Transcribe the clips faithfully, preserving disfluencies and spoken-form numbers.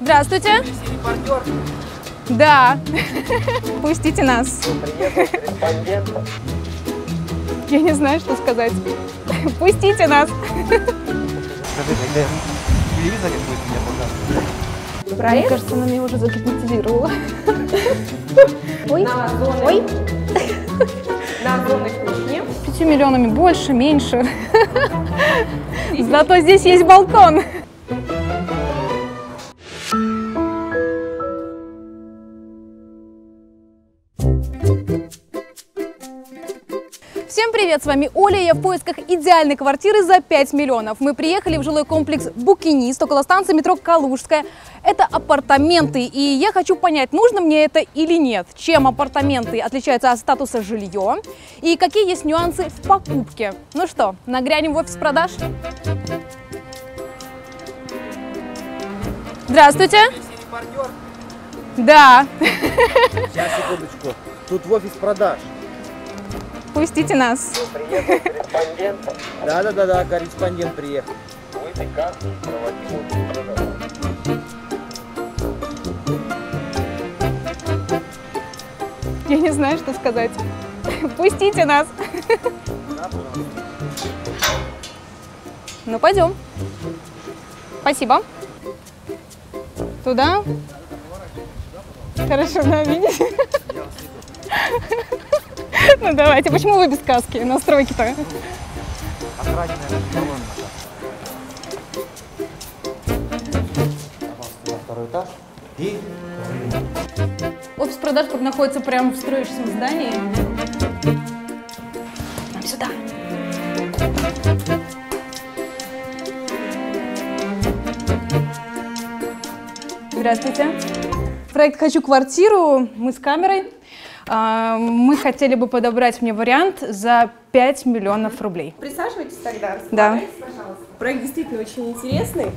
Здравствуйте. Репортер. Да. Пустите нас. Я не знаю, что сказать. Пустите нас. Проект? Мне кажется, она меня уже загипнотизировала. Ой. На зоне кухни. Пяти миллионами больше, меньше. Зато здесь есть балкон. Всем привет, с вами Оля, я в поисках идеальной квартиры за пять миллионов. Мы приехали в жилой комплекс «Букинист» около станции метро «Калужская». Это апартаменты, и я хочу понять, нужно мне это или нет. Чем апартаменты отличаются от статуса жилье и какие есть нюансы в покупке. Ну что, нагрянем в офис продаж? Здравствуйте. Да. Сейчас, секундочку. Тут в офис продаж. Пустите нас. Приехал корреспондент. Да, да, да, да, корреспондент приехал. Я не знаю, что сказать. Пустите нас. Ну, пойдем. Спасибо. Туда. Хорошо, да, видите? Ну давайте, почему вы без каски? Настройки-то. Второй этаж. И... Офис продаж как находится прямо в строящемся здании. Нам сюда. Здравствуйте. Проект «Хочу квартиру». Мы с камерой. Мы хотели бы подобрать мне вариант за пять миллионов рублей. Присаживайтесь тогда, да. Пожалуйста. Проект действительно очень интересный.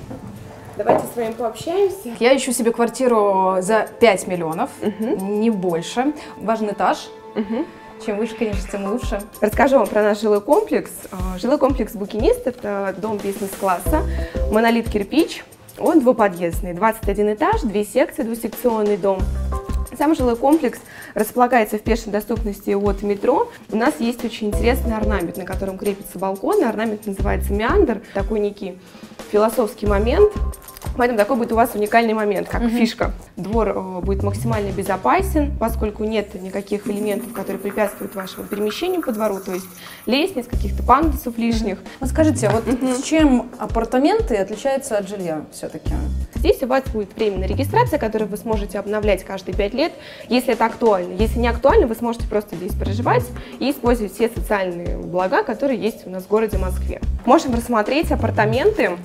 Давайте с вами пообщаемся. Я ищу себе квартиру за пять миллионов, угу. Не больше. Важен этаж. Угу. Чем выше, конечно, тем лучше. Расскажу вам про наш жилой комплекс. Жилой комплекс «Букинист» – это дом бизнес-класса, монолит-кирпич. Он двухподъездный, двадцать один этаж, две секции, двусекционный дом. Сам жилой комплекс располагается в пешей доступности от метро. У нас есть очень интересный орнамент, на котором крепится балкон. Орнамент называется «Меандр». Такой некий философский момент. Поэтому такой будет у вас уникальный момент, как угу. фишка. Двор э, будет максимально безопасен, поскольку нет никаких элементов, которые препятствуют вашему перемещению по двору, то есть лестниц, каких-то пандусов лишних. Ну, скажите, вот угу. чем апартаменты отличаются от жилья все-таки? Здесь у вас будет временная регистрация, которую вы сможете обновлять каждые пять лет, если это актуально. Если не актуально, вы сможете просто здесь проживать и использовать все социальные блага, которые есть у нас в городе Москве. Можем рассмотреть апартаменты.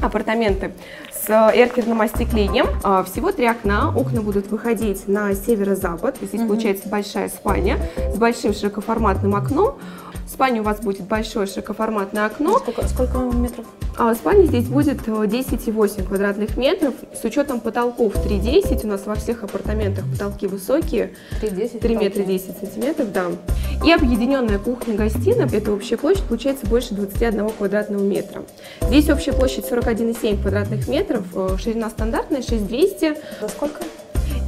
Апартаменты с эркерным остеклением. Всего три окна. Окна будут выходить на северо-запад. Здесь [S2] Mm-hmm. [S1] Получается большая спальня с большим широкоформатным окном. В спальне у вас будет большое широкоформатное окно. Сколько, сколько метров? А, спальня здесь будет десять и восемь квадратных метров. С учетом потолков три десять. У нас во всех апартаментах потолки высокие. три метра десять сантиметров, да. И объединенная кухня-гостиная. Это общая площадь, получается, больше двадцати одного квадратного метра. Здесь общая площадь сорок один и семь квадратных метров. Ширина стандартная, шесть тысяч двести. За сколько?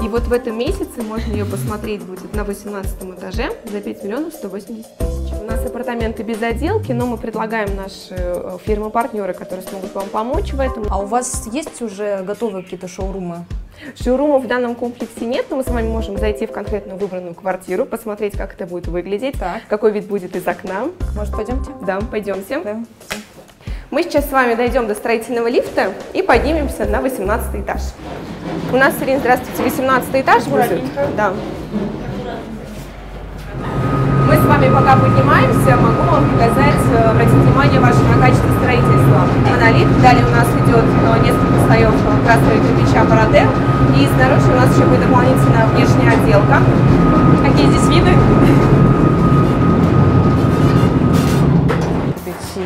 И вот в этом месяце можно ее посмотреть будет на восемнадцатом этаже за пять миллионов сто восемьдесят тысяч. У нас апартаменты без отделки, но мы предлагаем наши фирмы-партнеры, которые смогут вам помочь в этом. А у вас есть уже готовые какие-то шоурумы? Шоурумов в данном комплексе нет, но мы с вами можем зайти в конкретную выбранную квартиру, посмотреть, как это будет выглядеть, так. Какой вид будет из окна. Может, пойдемте? Да, пойдемте. Да. Мы сейчас с вами дойдем до строительного лифта и поднимемся на восемнадцатый этаж. У нас, Ирина, здравствуйте, восемнадцатый этаж будет. Да. Мы с вами пока поднимаемся, могу вам показать, обратить внимание ваше на качество строительства. Монолит, далее у нас идет несколько слоев красного кирпича «Бород». И снаружи у нас еще будет дополнительная внешняя отделка. Какие здесь виды?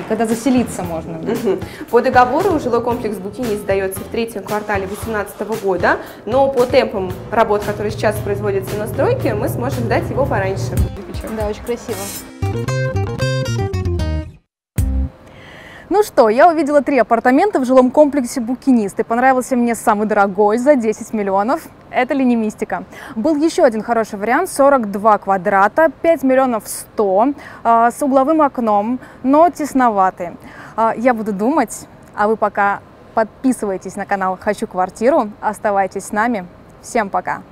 Когда заселиться можно. Да? Угу. По договору жилой комплекс «Букинист» сдается в третьем квартале две тысячи восемнадцатого года, но по темпам работ, которые сейчас производятся на стройке, мы сможем дать его пораньше. Да, очень красиво. Ну что, я увидела три апартамента в жилом комплексе «Букинист», и понравился мне самый дорогой за десять миллионов. Это ли не мистика? Был еще один хороший вариант, сорок два квадрата, пять миллионов сто, с угловым окном, но тесноватый. Я буду думать, а вы пока подписывайтесь на канал «Хочу квартиру», оставайтесь с нами. Всем пока!